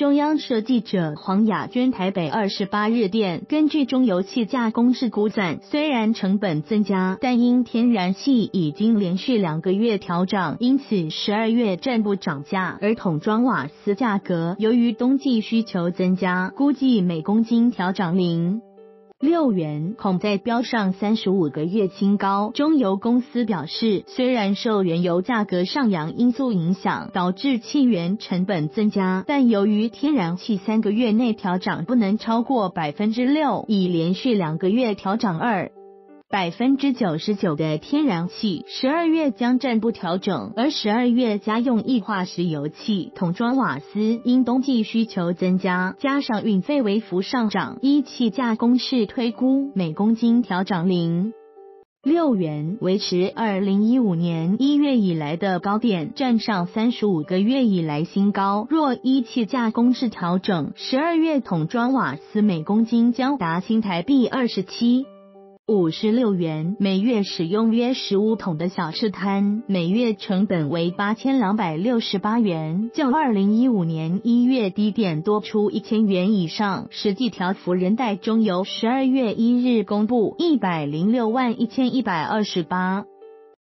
中央社记者黄雅娟台北28日电，根据中油气价公式估算，虽然成本增加，但因天然气已经连续2个月调涨，因此12月暂不涨价。而桶装瓦斯价格由于冬季需求增加，估计每公斤调涨0.6元，恐再飙上35个月新高。中油公司表示，虽然受原油价格上扬因素影响，导致气源成本增加，但由于天然气3个月内调涨不能超过 6%， 已连续2个月调涨2.99% 的天然气，12月将暂不调整。而12月家用液化石油气、桶装瓦斯因冬季需求增加，加上运费微幅上涨，依气价公式推估，每公斤调涨0.6元，维持2015年1月以来的高点，站上35个月以来新高。若依气价公式调整，12月桶装瓦斯每公斤将达新台币27.56元，每月使用约15桶的小吃摊，每月成本为8268元，较2015年1月低点多出1000元以上，实际调幅仍待中油12月1日公布1061128。